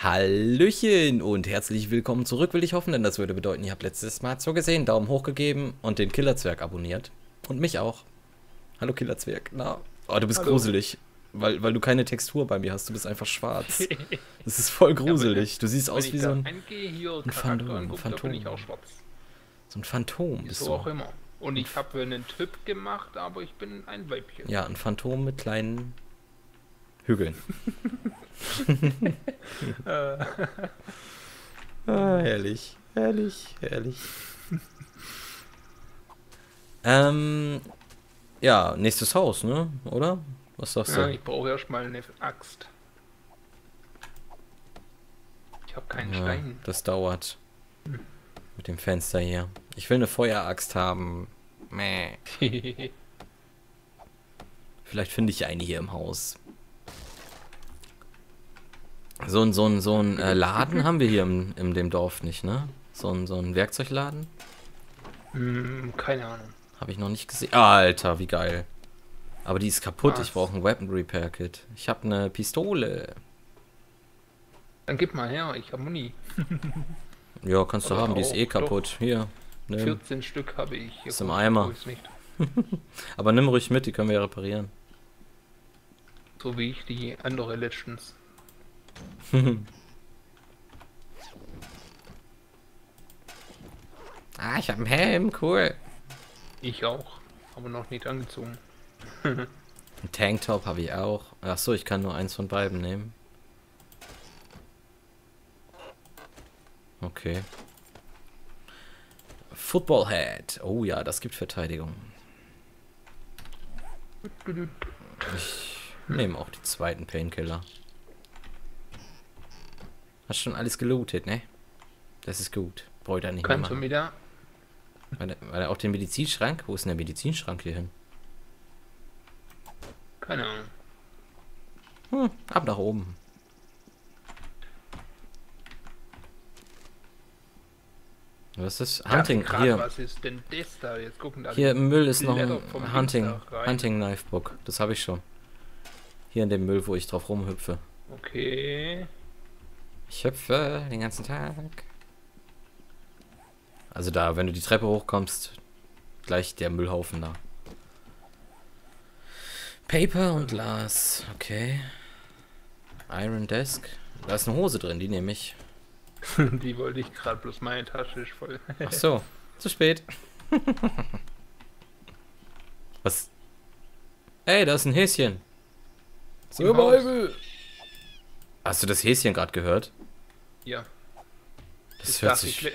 Hallöchen und herzlich willkommen zurück, will ich hoffen, denn das würde bedeuten, ihr habt letztes Mal so gesehen, Daumen hoch gegeben und den Killerzwerg abonniert. Und mich auch. Hallo Killerzwerg, na? Oh, du bist Hallo. Gruselig, weil du keine Textur bei mir hast, du bist einfach schwarz. Das ist voll gruselig, du siehst aus wie so ein Phantom. Bin ich auch schwarz. So ein Phantom bist du. Auch immer. Und ich habe einen Typ gemacht, aber ich bin ein Weibchen. Ja, ein Phantom mit kleinen Hügeln. Ah, herrlich, herrlich, herrlich. Ja, nächstes Haus, ne? Oder? Was sagst du? Ja, ich brauche erstmal eine Axt. Ich habe keinen Stein. Das dauert. Mit dem Fenster hier. Ich will eine Feueraxt haben. Mäh. Vielleicht finde ich eine hier im Haus. So ein Laden haben wir hier in dem Dorf nicht, ne? So ein Werkzeugladen? Keine Ahnung. Habe ich noch nicht gesehen. Alter, wie geil. Aber die ist kaputt, ich brauche ein Weapon Repair Kit. Ich habe eine Pistole. Dann gib mal her, ich habe Muni. Ja, kannst du haben, die ist eh kaputt. Hier. Nimm. 14 Stück habe ich. Hier ist im Eimer. Nicht. Aber nimm ruhig mit, die können wir ja reparieren. So wie ich die andere letztens. Ich habe einen Helm, cool. Ich auch, aber noch nicht angezogen. Ein Tanktop habe ich auch. Achso, ich kann nur eins von beiden nehmen. Okay. Football Head. Oh ja, das gibt Verteidigung. Ich nehme auch die zweiten Painkiller. Hast schon alles gelootet, ne? Das ist gut. Braucht er nicht mehr. Kannst du wieder? War der auch den Medizinschrank? Wo ist denn der Medizinschrank hier hin? Keine Ahnung. Ab nach oben. Was ist das? Hunting hier. Was ist denn das da? Jetzt gucken da hier im Müll ist noch ein Hunting Knife Book. Das habe ich schon. Hier in dem Müll, wo ich drauf rumhüpfe. Okay. Ich hüpfe den ganzen Tag. Also da, wenn du die Treppe hochkommst, gleich der Müllhaufen da. Paper und Glas. Okay. Iron Desk. Da ist eine Hose drin, die nehme ich. Die wollte ich gerade, bloß meine Tasche ist voll. Ach so, zu spät. Was? Ey, da ist ein Häschen. So Bäubel. Hast du das Häschen gerade gehört? Ja. Das hört sich...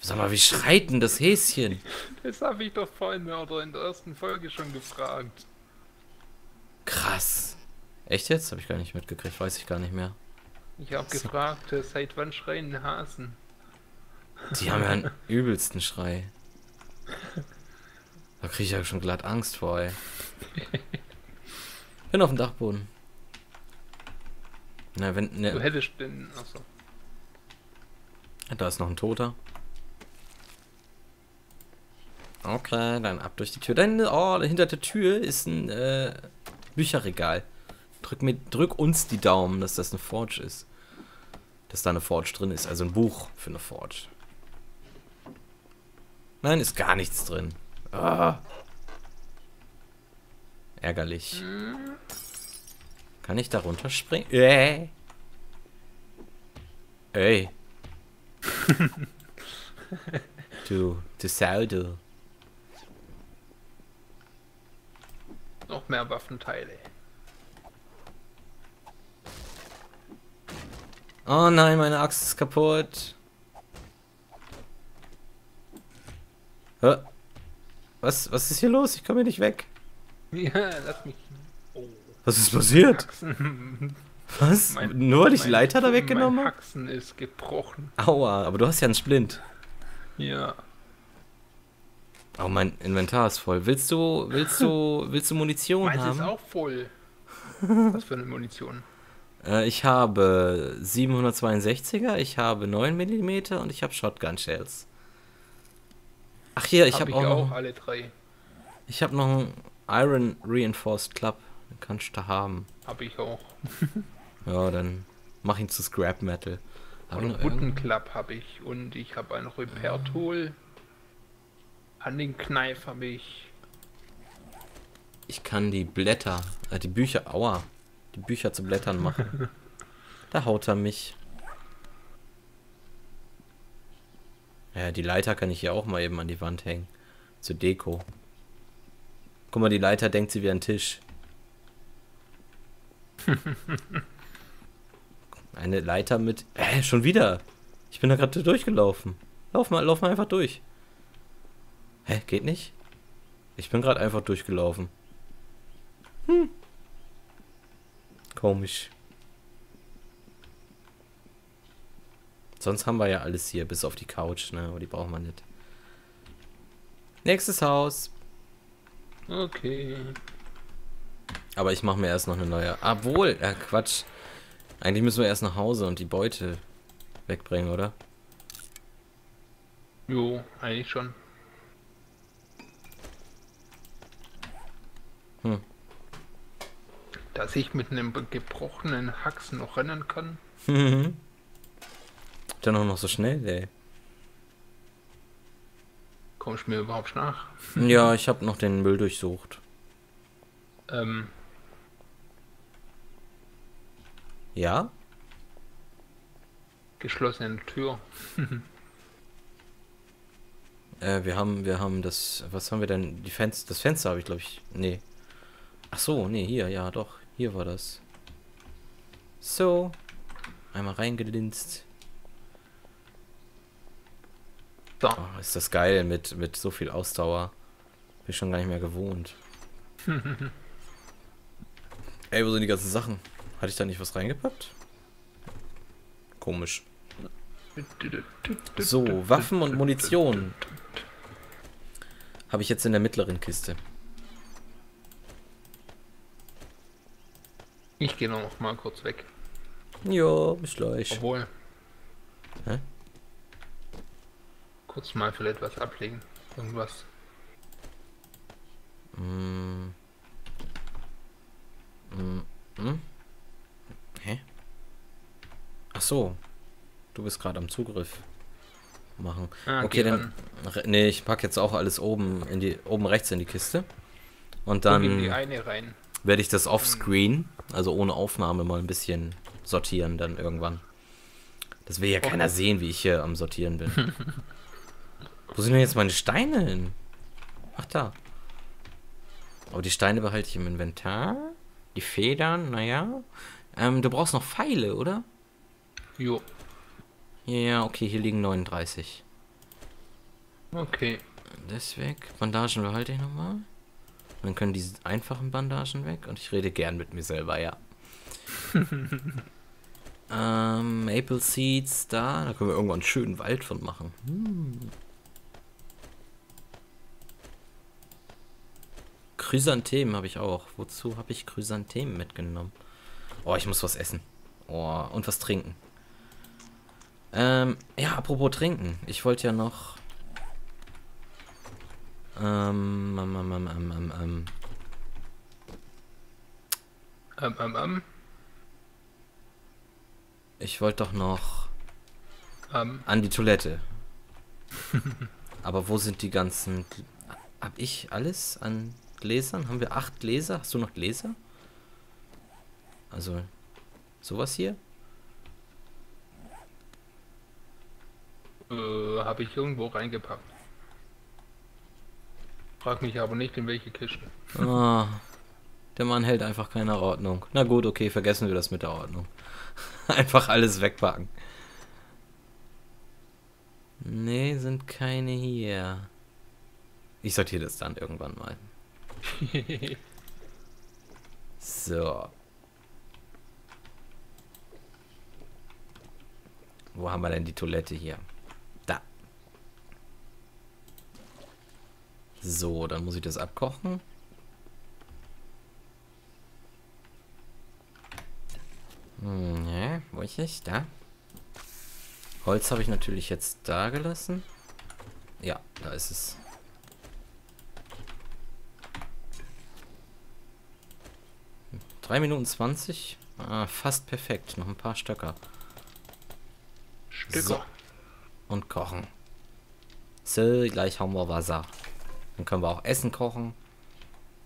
Sag mal, wie schreit denn das Häschen? Das habe ich doch vorhin oder in der ersten Folge schon gefragt. Krass. Echt jetzt? Habe ich gar nicht mitgekriegt, weiß ich gar nicht mehr. Ich habe gefragt, seit wann schreien Hasen? Die haben ja einen übelsten Schrei. Da kriege ich ja schon glatt Angst vor, ey. Bin auf dem Dachboden. Na, wenn, ne. Du hättest den... Achso. Da ist noch ein Toter. Okay, dann ab durch die Tür. Dann, hinter der Tür ist ein Bücherregal. Drück uns die Daumen, dass das eine Forge ist. Dass da eine Forge drin ist. Also ein Buch für eine Forge. Nein, ist gar nichts drin. Ah. Ärgerlich. Kann ich da runterspringen? Ey. Du Saudo. Noch mehr Waffenteile. Oh nein, meine Axt ist kaputt. Hä? Was ist hier los? Ich komme hier nicht weg. Ja, lass mich. Oh. Was ist passiert? Was? Nur die Leiter da weggenommen? Mein Haxen ist gebrochen. Aua, aber du hast ja einen Splint. Ja. Oh, mein Inventar ist voll. Willst du Munition haben? Meins ist auch voll. Was für eine Munition? Ich habe 762er, ich habe 9mm und ich habe Shotgun Shells. Ach hier, ich habe auch alle drei. Ich habe noch einen Iron Reinforced Club. Den kannst du haben. Hab ich auch. Ja, dann Mach ihn zu Scrap Metal. Einen Buttonclap habe ich und ich habe ein Repair Tool. An den Knife habe ich. Ich kann die Blätter, die Bücher, aua, die Bücher zu Blättern machen. Da haut er mich. Ja, die Leiter kann ich hier auch mal eben an die Wand hängen. Zur Deko. Guck mal, die Leiter denkt sie wie ein Tisch. Eine Leiter mit... schon wieder. Ich bin da gerade durchgelaufen. Lauf mal einfach durch. Hä, geht nicht? Ich bin gerade einfach durchgelaufen. Hm. Komisch. Sonst haben wir ja alles hier, bis auf die Couch, ne? Aber die brauchen wir nicht. Nächstes Haus. Okay. Aber ich mache mir erst noch eine neue. Obwohl, Quatsch. Eigentlich müssen wir erst nach Hause und die Beute wegbringen, oder? Jo, eigentlich schon. Hm. Dass ich mit einem gebrochenen Hax noch rennen kann. Mhm. Dann auch noch so schnell, ey. Kommst du mir überhaupt nach? Ja, ich habe noch den Müll durchsucht. Ja? Geschlossene Tür. Wir haben das... Was haben wir denn? Die Fenster... Das Fenster habe ich, glaube ich... Nee. Ach so, nee, hier. Ja, doch. Hier war das. So. Einmal reingelinst. So. Oh, ist das geil mit so viel Ausdauer. Bin schon gar nicht mehr gewohnt. Ey, wo sind die ganzen Sachen? Hatte ich da nicht was reingepackt? Komisch. So, Waffen und Munition. Habe ich jetzt in der mittleren Kiste. Ich gehe noch mal kurz weg. Ja, bis gleich. Obwohl. Hä? Kurz mal vielleicht was ablegen. Irgendwas. Mm. Mm. Mm. Hä? Ach so. Du bist gerade am Zugriff machen. Ah, okay, dann... Nee, ich packe jetzt auch alles oben rechts in die Kiste. Und dann in die eine rein. Werde ich das offscreen, also ohne Aufnahme, mal ein bisschen sortieren dann irgendwann. Das will ja keiner sehen, wie ich hier am Sortieren bin. Wo sind denn jetzt meine Steine hin? Ach, da. Aber die Steine behalte ich im Inventar. Die Federn, naja. Du brauchst noch Pfeile, oder? Jo. Ja, okay, hier liegen 39. Okay. Das weg. Bandagen behalte ich nochmal. Dann können diese einfachen Bandagen weg. Und ich rede gern mit mir selber, ja. Maple Seeds, da. Da können wir irgendwann einen schönen Wald von machen. Hm. Chrysanthemen habe ich auch. Wozu habe ich Chrysanthemen mitgenommen? Oh, ich muss was essen. Oh, und was trinken. Ja, apropos trinken. Ich wollte ja noch... Ich wollte doch noch... an die Toilette. Aber wo sind die ganzen... Hab ich alles an Gläsern? Haben wir 8 Gläser? Hast du noch Gläser? Also, sowas hier? Habe ich irgendwo reingepackt. Frag mich aber nicht, in welche Kiste. Ah, der Mann hält einfach keine Ordnung. Na gut, okay, vergessen wir das mit der Ordnung. Einfach alles wegpacken. Nee, sind keine hier. Ich sortiere das dann irgendwann mal. So. Wo haben wir denn die Toilette hier? Da. So, dann muss ich das abkochen. Ne, wo ich nicht? Da. Holz habe ich natürlich jetzt da gelassen. Ja, da ist es. Hm. 3 Minuten 20. Ah, fast perfekt. Noch ein paar Stöcker. So. Und kochen. So, gleich haben wir Wasser. Dann können wir auch Essen kochen.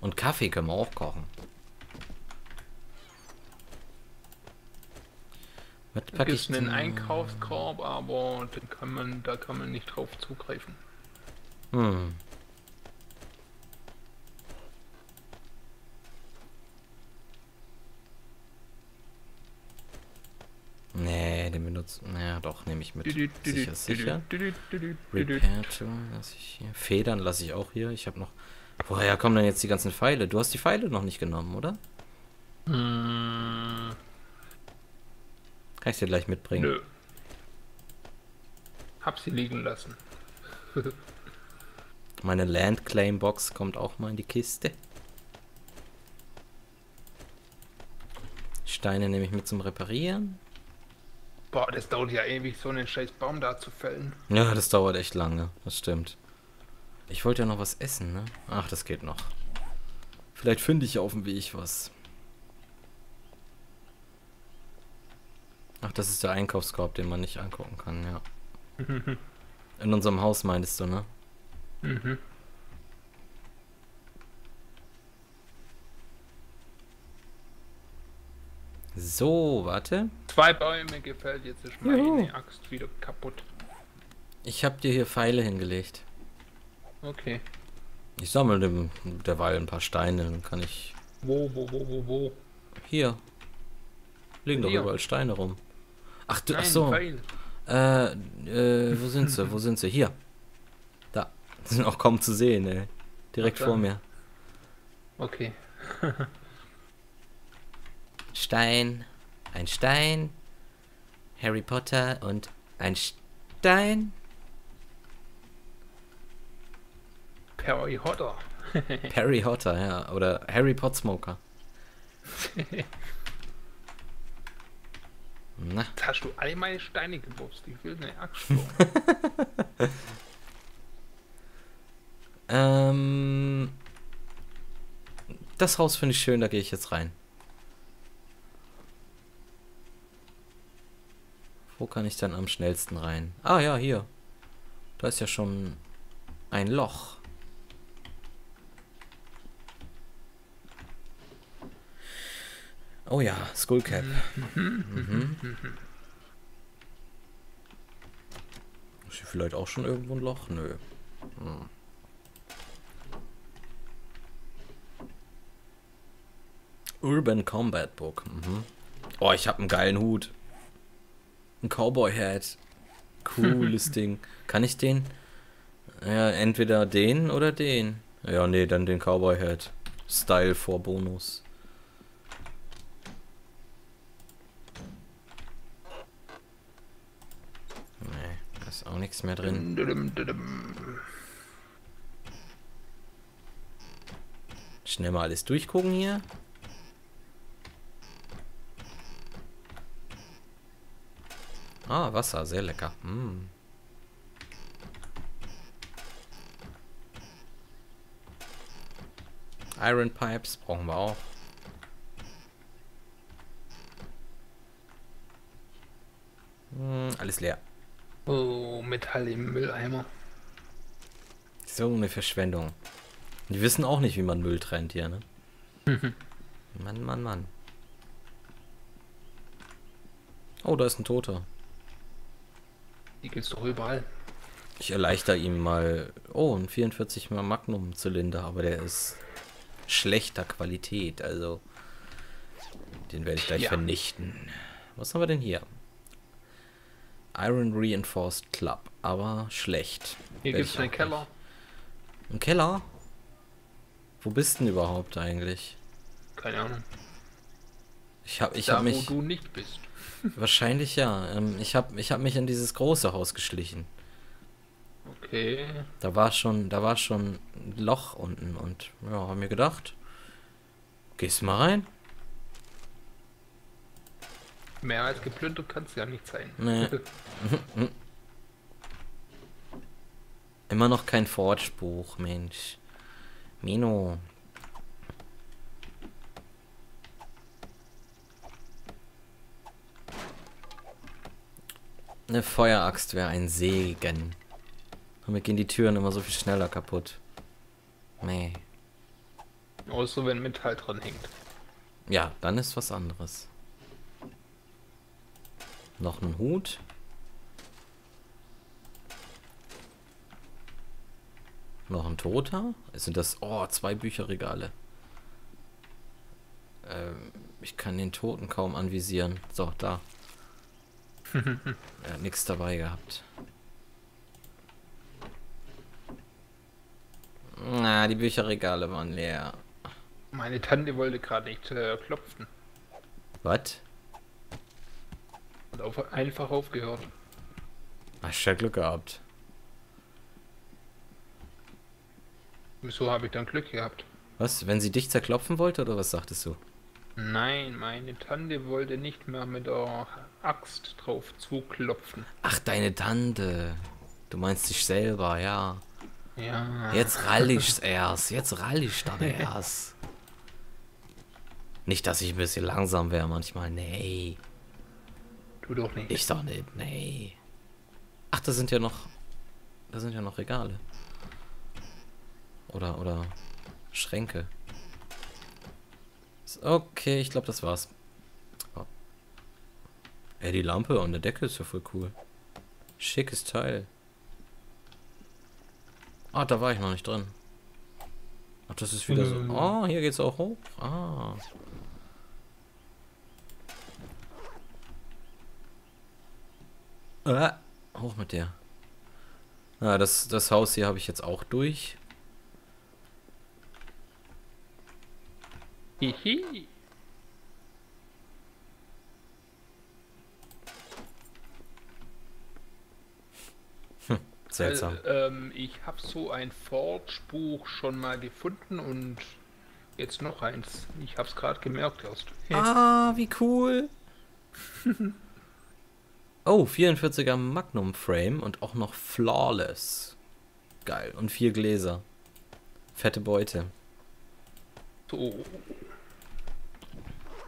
Und Kaffee können wir auch kochen. Was packe ich denn? Einen Einkaufskorb, aber den kann man, da kann man nicht drauf zugreifen. Hm. Nee, den benutzt. Naja, doch, nehme ich mit. Sicher, sicher. Repair Tool lasse ich hier. Federn lasse ich auch hier. Ich habe noch. Woher kommen denn jetzt die ganzen Pfeile? Du hast die Pfeile noch nicht genommen, oder? Hm. Kann ich dir gleich mitbringen? Nö. Hab sie liegen lassen. Meine Landclaim-Box kommt auch mal in die Kiste. Steine nehme ich mit zum Reparieren. Boah, das dauert ja ewig, so einen scheiß Baum da zu fällen. Ja, das dauert echt lange. Das stimmt. Ich wollte ja noch was essen, ne? Ach, das geht noch. Vielleicht finde ich ja auf dem Weg was. Ach, das ist der Einkaufskorb, den man nicht angucken kann, ja. In unserem Haus meinst du, ne? Mhm. So, warte. 2 Bäume gefällt, jetzt ist meine Axt wieder kaputt. Ich hab dir hier Pfeile hingelegt. Okay. Ich sammle derweil ein paar Steine, dann kann ich... Wo? Hier. Liegen doch überall Steine rum. Ach du, achso. Wo sind sie? Hier. Da. Die sind auch kaum zu sehen, ey. Direkt vor mir. Okay. Stein. Ein Stein. Harry Potter und ein Stein. Perry Hotter. Perry Hotter, ja. Oder Harry Potsmoker. Na. Jetzt hast du all meine Steine gebumst. Ich will eine Axt schlagen. Das Haus finde ich schön, da gehe ich jetzt rein. Wo kann ich dann am schnellsten rein? Ah ja, hier. Da ist ja schon ein Loch. Oh ja, Skullcap. Ist hier vielleicht auch schon irgendwo ein Loch? Nö. Hm. Urban Combat Book. Mhm. Oh, ich habe einen geilen Hut. Ein Cowboy Hat. Cooles Ding. Kann ich den? Ja, entweder den oder den. Ja, nee, dann den Cowboy Hat. Style vor Bonus. Auch nichts mehr drin. Schnell mal alles durchgucken hier. Ah, Wasser, sehr lecker. Mm. Iron Pipes brauchen wir auch. Alles leer. Oh, Metall im Mülleimer. So eine Verschwendung. Die wissen auch nicht, wie man Müll trennt hier, ne? Mann. Oh, da ist ein Toter. Die gibt's doch überall. Ich erleichter ihm mal... Oh, ein 44er Magnum-Zylinder, aber der ist schlechter Qualität, also... Den werde ich gleich vernichten. Was haben wir denn hier? Iron Reinforced Club, aber schlecht. Hier gibt es einen Keller. Ein Keller? Wo bist denn überhaupt eigentlich? Keine Ahnung. Ich hab mich... Wo du nicht bist. Wahrscheinlich ja. Ich hab mich in dieses große Haus geschlichen. Okay. Da war schon ein Loch unten und ja, hab mir gedacht, gehst mal rein. Mehr als geplündert kann es ja nicht sein. Nee. Immer noch kein Forge-Buch, Mensch. Mino. Eine Feueraxt wäre ein Segen. Und mir gehen die Türen immer so viel schneller kaputt. Nee. Außer wenn Metall dran hängt. Ja, dann ist was anderes. Noch ein Hut. Noch ein Toter? Sind das... Oh, 2 Bücherregale. Ich kann den Toten kaum anvisieren. So, da. Er hat nichts dabei gehabt. Na, die Bücherregale waren leer. Meine Tante wollte gerade nicht klopfen. Was? Und einfach aufgehört. Ach, ich hab Glück gehabt. Wieso habe ich dann Glück gehabt? Was? Wenn sie dich zerklopfen wollte oder was sagtest du? Nein, meine Tante wollte nicht mehr mit der Axt drauf zuklopfen. Ach, deine Tante. Du meinst dich selber, ja. Ja. Jetzt rall ich's erst. Jetzt rall ich dann erst. Nicht, dass ich ein bisschen langsam wäre manchmal. Nee. Du doch nicht. Ich doch nicht, nee. Ach, da sind ja noch... Da sind ja noch Regale. Oder Schränke. Okay, ich glaube, das war's. Oh. Ey, die Lampe an der Decke ist ja voll cool. Schickes Teil. Ah, da war ich noch nicht drin. Ach, das ist wieder so... Oh, hier geht's auch hoch. Ah. Hoch mit der. Ah, das Haus hier habe ich jetzt auch durch. Hihi. Hm, seltsam. Ich habe so ein Forge-Buch schon mal gefunden und jetzt noch eins. Ich habe es gerade gemerkt erst. Hey. Ah, wie cool. Oh, 44er Magnum Frame und auch noch Flawless. Geil. Und 4 Gläser. Fette Beute. So.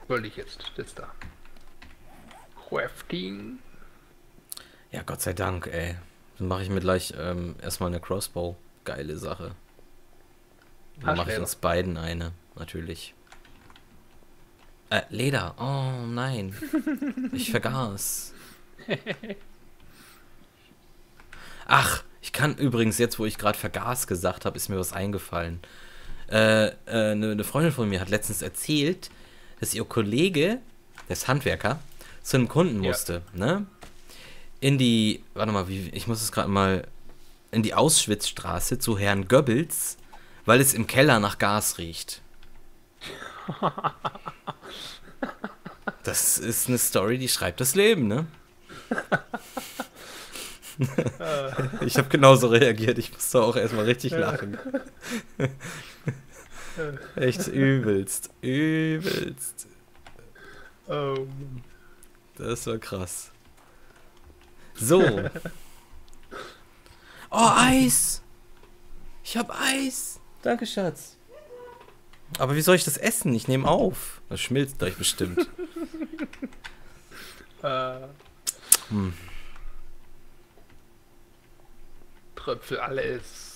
Wollte ich jetzt da. Crafting. Ja, Gott sei Dank, ey. Dann mache ich mir gleich erstmal eine Crossbow. Geile Sache. Dann mache ich uns beiden eine, natürlich. Leder. Oh, nein. Ich vergaß. Ach, ich kann übrigens jetzt, wo ich gerade vergaß gesagt habe, ist mir was eingefallen. Eine Freundin von mir hat letztens erzählt, dass ihr Kollege, der ist Handwerker, zu einem Kunden musste, ne? In die, warte mal, ich muss es gerade mal, in die Auschwitzstraße zu Herrn Goebbels, weil es im Keller nach Gas riecht. Das ist eine Story, die schreibt das Leben, ne? Ich habe genauso reagiert, ich musste auch erstmal richtig lachen. Echt übelst, übelst. Das war krass. So. Oh, Eis! Ich hab Eis! Danke, Schatz. Aber wie soll ich das essen? Ich nehme auf. Das schmilzt gleich bestimmt. Hm. Tröpfel alles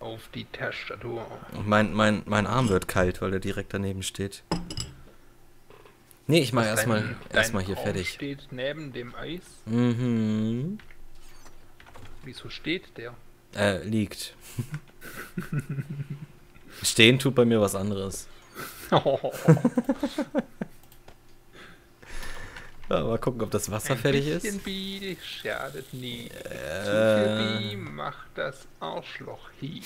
auf die Tastatur. Und mein Arm wird kalt, weil er direkt daneben steht. Nee, ich mache erstmal hier Arm fertig. Steht neben dem Eis? Mhm. Wieso steht der? Liegt. Stehen tut bei mir was anderes. Oh. Ja, mal gucken, ob das Wasser fertig ist. Ein bisschen Bi schadet nie. Zu viel Bi macht das Arschloch hier.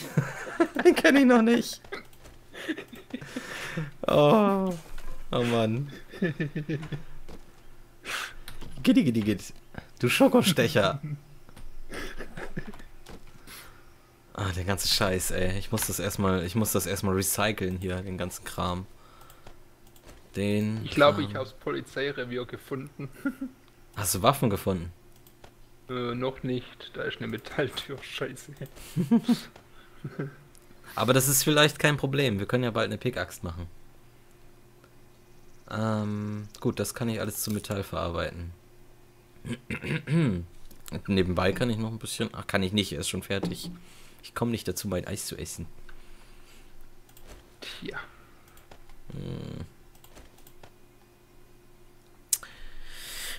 Den kenne ich noch nicht. Oh, oh Mann. Giddigidigid. Du Schokostecher. Ah, der ganze Scheiß, ey. Ich muss das erstmal recyceln hier, den ganzen Kram. Ich glaube, ich habe das Polizeirevier gefunden. Hast du Waffen gefunden? Noch nicht. Da ist eine Metalltür. Scheiße. Aber das ist vielleicht kein Problem. Wir können ja bald eine Pickaxe machen. Gut, das kann ich alles zu Metall verarbeiten. Nebenbei kann ich noch ein bisschen... Ach, kann ich nicht, er ist schon fertig. Ich komme nicht dazu, mein Eis zu essen. Tja.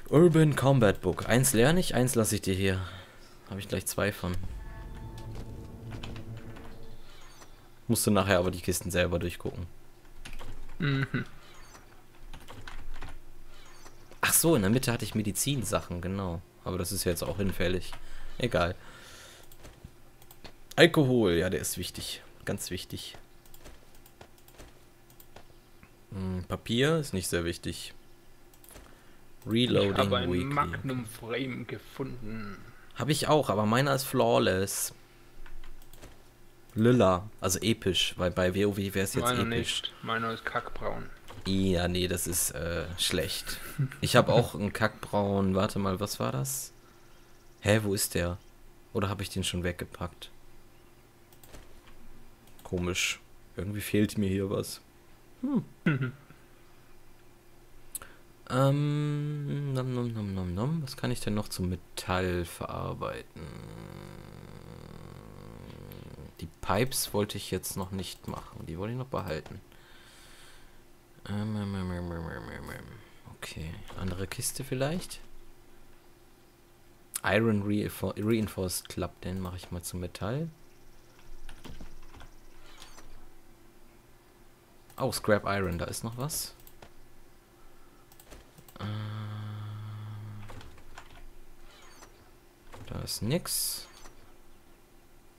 Urban Combat Book. Eins lerne ich, eins lasse ich dir hier. Habe ich gleich zwei von. Musst du nachher aber die Kisten selber durchgucken. Mhm. Ach so, in der Mitte hatte ich Medizinsachen, genau. Aber das ist jetzt auch hinfällig. Egal. Alkohol, ja, der ist wichtig. Ganz wichtig. Papier ist nicht sehr wichtig. Reloading Weekly. Ich habe ein Magnum Frame gefunden. Habe ich auch, aber meiner ist flawless. Lilla, also episch, weil bei WoW wäre es jetzt episch. Meiner nicht, meiner ist kackbraun. Ja, nee, das ist schlecht. Ich habe auch einen kackbraun, warte mal, was war das? Hä, wo ist der? Oder habe ich den schon weggepackt? Komisch. Irgendwie fehlt mir hier was. Hm. Was kann ich denn noch zum Metall verarbeiten? Die Pipes wollte ich jetzt noch nicht machen. Die wollte ich noch behalten. Okay. Andere Kiste vielleicht? Iron Reinforced Club. Den mache ich mal zum Metall. Oh, Scrap Iron. Da ist noch was. Da ist nix.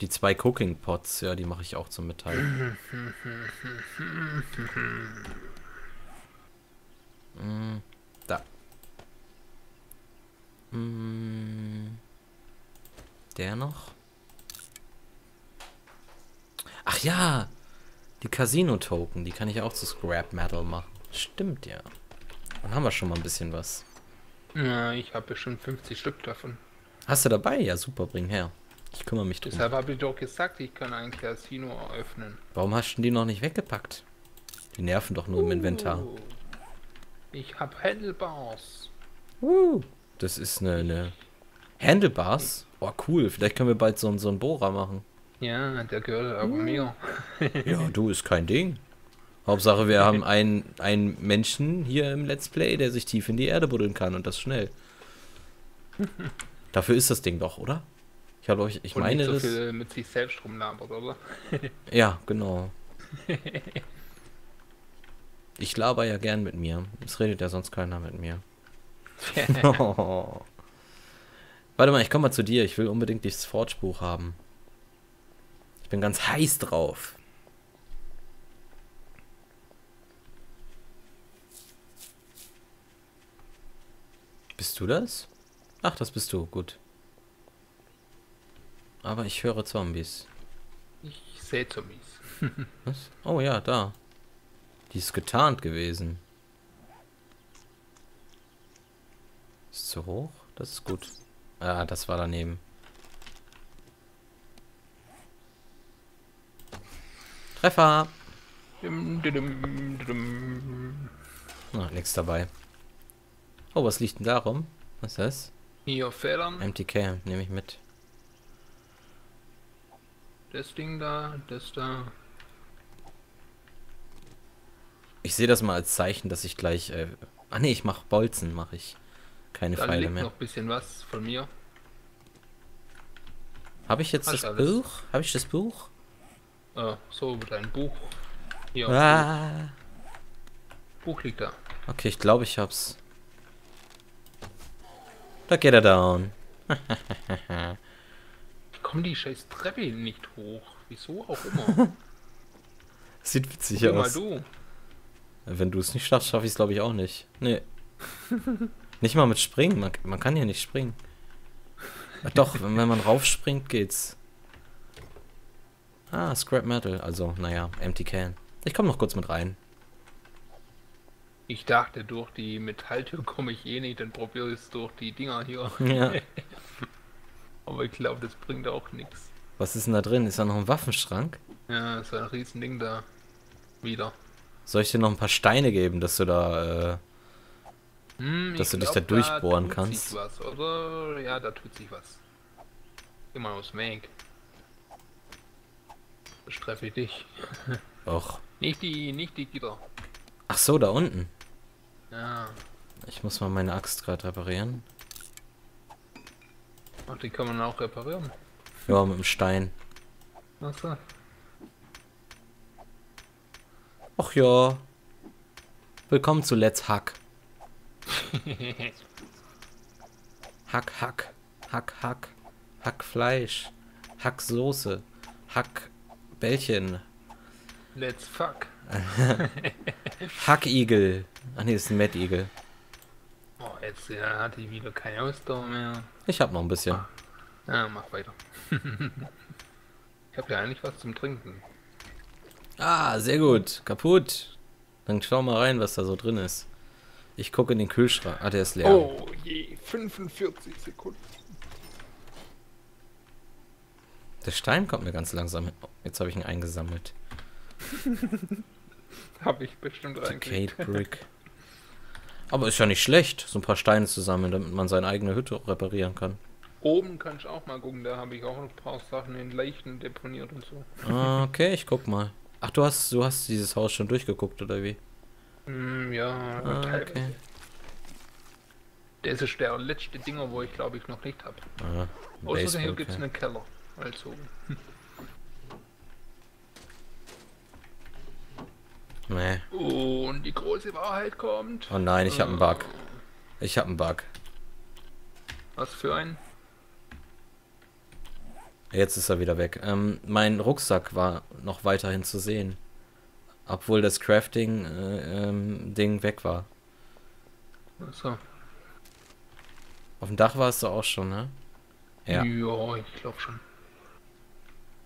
Die zwei Cooking Pots, ja, die mache ich auch zum Metall. Da. Der noch? Ach ja! Die Casino-Token, die kann ich auch zu Scrap Metal machen. Stimmt ja. Dann haben wir schon mal ein bisschen was. Ja, ich habe schon 50 Stück davon. Hast du dabei? Ja, super, bring her. Ich kümmere mich drum. Deshalb habe ich doch gesagt, ich kann ein Casino eröffnen. Warum hast du die noch nicht weggepackt? Die nerven doch nur im Inventar. Ich habe Handlebars. Das ist eine... Handlebars? Oh, cool. Vielleicht können wir bald so einen Bohrer machen. Ja, der gehört aber mir. Ja, du, ist kein Ding. Hauptsache, wir haben einen Menschen hier im Let's Play, der sich tief in die Erde buddeln kann und das schnell. Dafür ist das Ding doch, oder? Ich und meine, nicht so viel mit sich selbst rumlabert, oder? Ja, genau. Ich laber ja gern mit mir. Es redet ja sonst keiner mit mir. Oh. Warte mal, ich komme mal zu dir. Ich will unbedingt dieses Forge-Buch haben. Ich bin ganz heiß drauf. Bist du das? Ach, das bist du. Gut. Aber ich höre Zombies. Ich sehe Zombies. Was? Oh ja, da. Die ist getarnt gewesen. Ist zu hoch? Das ist gut. Ah, das war daneben. Treffer! Ah, nichts dabei. Oh, was liegt denn da rum? Was ist das? Hier Federn. MTK, nehme ich mit. Das Ding da, das da. Ich sehe das mal als Zeichen, dass ich gleich... ach nee, ich mache Bolzen, mache ich. Keine da Pfeile liegt mehr. Noch ein bisschen was von mir. Habe ich jetzt das Buch? Habe ich das Buch? So, mit einem Buch. Hier. Ah. Buch liegt da. Okay, ich glaube, ich hab's. Da geht er down. Kommen die scheiß Treppe nicht hoch. Wieso auch immer. Sieht witzig aus. Mal du. Wenn du es nicht schaffst, schaffe ich es glaube ich auch nicht. Nee. Nicht mal mit Springen. Man kann hier nicht springen. Ach doch, wenn man raufspringt, geht's. Ah, Scrap Metal. Also, naja, Empty Can. Ich komme noch kurz mit rein. Ich dachte, durch die Metalltür komme ich eh nicht, dann probiere ich es durch die Dinger hier. Ja. Aber ich glaube, das bringt auch nichts. Was ist denn da drin? Ist da noch ein Waffenschrank? Ja, ist ein riesen Ding da. Wieder. Soll ich dir noch ein paar Steine geben, dass du da... dass du dich da durchbohren kannst. Also, ja, da tut sich was. Geh mal aus Weg. Bestreffe ich dich. Och. Nicht die Gitter. Ach so, da unten. Ja. Ich muss mal meine Axt gerade reparieren. Ach, die kann man auch reparieren. Ja, mit dem Stein. Ach so. Ach ja. Willkommen zu Let's Hack. Hack, Hack. Hack, Hack. Hack Fleisch. Hack Soße. Hack Bällchen. Let's Fuck. Hackigel. Ach nee, das ist ein Mettigel. Oh, jetzt hatte ich wieder keine Ausdauer mehr. Ich hab noch ein bisschen. Ja, mach weiter. Ich hab ja eigentlich was zum Trinken. Ah, sehr gut. Kaputt. Dann schau mal rein, was da so drin ist. Ich gucke in den Kühlschrank. Ah, der ist leer. Oh je, 45 Sekunden. Der Stein kommt mir ganz langsam. Oh, jetzt habe ich ihn eingesammelt. Habe ich bestimmt reingekriegt. Kate Brick. Aber ist ja nicht schlecht, so ein paar Steine zu sammeln, damit man seine eigene Hütte reparieren kann. Oben kann ich auch mal gucken, da habe ich auch noch ein paar Sachen in Leichen deponiert und so. Okay, ich guck mal. Ach, du hast dieses Haus schon durchgeguckt, oder wie? Ja, okay. Das ist der letzte Dinger, wo ich glaube ich noch nicht habe. Ah, außerdem hier gibt es einen Keller. Also. Nee. Oh, und die große Wahrheit kommt. Oh nein, ich habe einen Bug. Ich habe einen Bug. Was für ein? Jetzt ist er wieder weg. Mein Rucksack war noch weiterhin zu sehen. Obwohl das Crafting-Ding weg war. Ach so. Auf dem Dach warst du auch schon, ne? Ja, ja, ich glaube schon.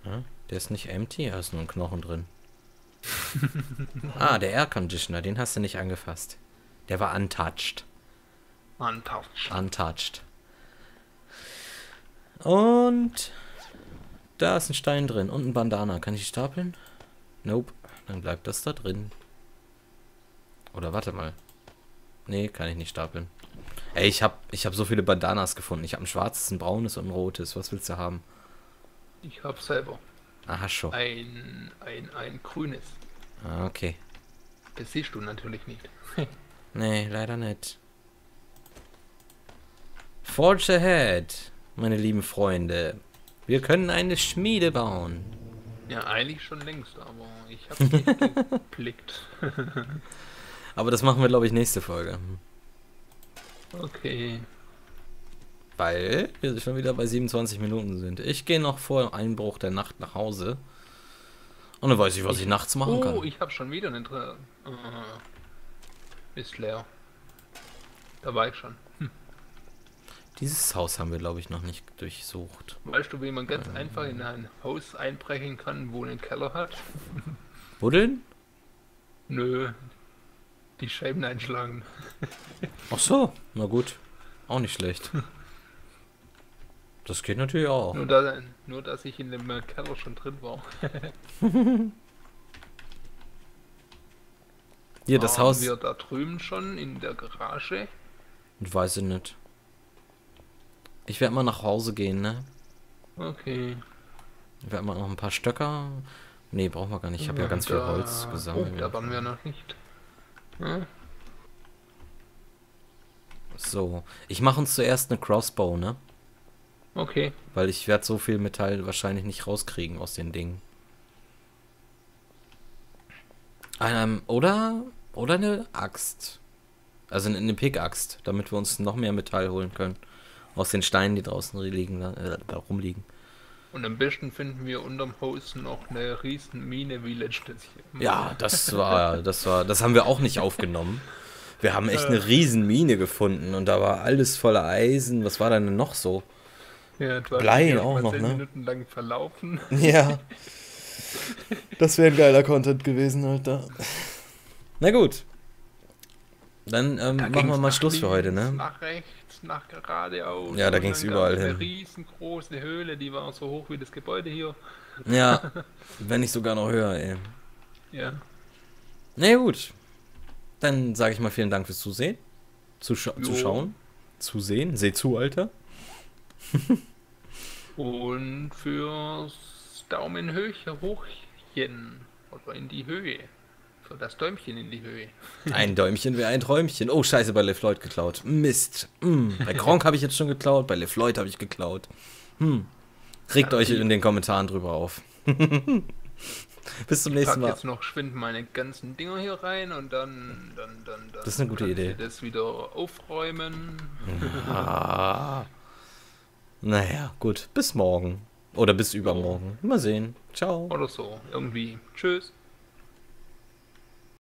Ja, der ist nicht empty, da ist nur ein Knochen drin. Ah, der Air Conditioner, den hast du nicht angefasst. Der war untouched. Untouched. Untouched. Und da ist ein Stein drin und ein Bandana. Kann ich die stapeln? Nope. Dann bleibt das da drin. Oder warte mal. Nee, kann ich nicht stapeln. Ey, ich hab so viele Bandanas gefunden. Ich habe ein schwarzes, ein braunes und ein rotes. Was willst du haben? Ich hab selber. Aha, schon. Ein grünes. Ah, okay. Das siehst du natürlich nicht. Nee, leider nicht. Forge ahead, meine lieben Freunde. Wir können eine Schmiede bauen. Ja, eigentlich schon längst, aber ich hab's nicht geblickt. Aber das machen wir, glaube ich, nächste Folge. Okay. Weil wir schon wieder bei 27 Minuten sind. Ich gehe noch vor Einbruch der Nacht nach Hause. Und dann weiß ich, was ich nachts machen kann. Oh, ich habe schon wieder einen... ist leer. Da war ich schon. Hm. Dieses Haus haben wir, glaube ich, noch nicht durchsucht. Weißt du, wie man ganz einfach in ein Haus einbrechen kann, wo einen Keller hat? Buddeln? Nö. Die Scheiben einschlagen. Ach so, na gut. Auch nicht schlecht. Das geht natürlich auch. Nur dass ich in dem Keller schon drin war. Hier, das Haus. Waren wir da drüben schon in der Garage? Ich weiß es nicht. Ich werde mal nach Hause gehen, ne? Okay. Ich werde mal noch ein paar Stöcker. Ne, brauchen wir gar nicht. Ich habe ja ganz viel Holz gesammelt. Oh, da waren wir noch nicht. Hm? So, ich mache uns zuerst eine Crossbow, ne? Okay. Weil ich werde so viel Metall wahrscheinlich nicht rauskriegen aus den Dingen. Oder eine Axt. Also eine Pickaxt, damit wir uns noch mehr Metall holen können. Aus den Steinen, die draußen liegen, da rumliegen. Und am besten finden wir unterm Haus noch eine riesen Mine wie letztes hier. Ja, das haben wir auch nicht aufgenommen. Wir haben echt eine riesen Mine gefunden und da war alles voller Eisen. Was war da denn noch so? Ja, Blei auch noch, 10 Minuten lang verlaufen. Ja. Das wäre ein geiler Content gewesen, Alter. Na gut. Dann machen wir mal Schluss für heute, ne? Nach rechts, nach geradeaus. Ja, da ging es überall hin. Eine riesengroße Höhle, die war so hoch wie das Gebäude hier. Ja, wenn nicht sogar noch höher, ey. Ja. Na gut. Dann sage ich mal vielen Dank fürs Zusehen. zu sehen. Seh zu, Alter. Und fürs Daumen hochchen. Oder in die Höhe. Für das Däumchen in die Höhe. Ein Däumchen wäre ein Träumchen. Oh, scheiße, bei LeFloid geklaut. Mist. Bei Gronk habe ich jetzt schon geklaut, bei LeFloid habe ich geklaut. Regt euch in den Kommentaren drüber auf. Bis zum nächsten Mal. Ich jetzt noch schwind meine ganzen Dinger hier rein und dann das ist eine gute Idee. Das wieder aufräumen. Ja. Naja, gut. Bis morgen. Oder bis übermorgen. Mal sehen. Ciao. Oder so. Irgendwie. Tschüss.